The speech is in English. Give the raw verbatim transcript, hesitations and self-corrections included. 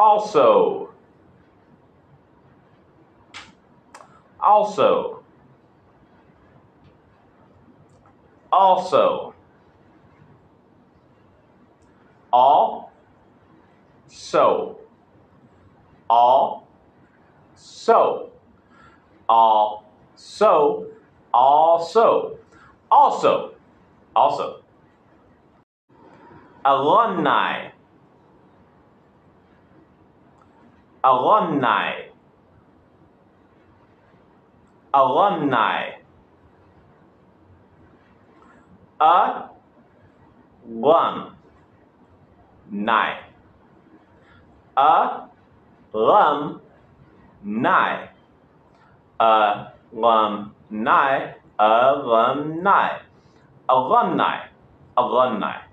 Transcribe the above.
Also. Also. Also. All. So. All. So. All. So. Also. Also. Also. Alumni. Alumni. Alumni. A lum nigh. A lum nigh. A lum nigh. Alumni. Alumni. Alumni.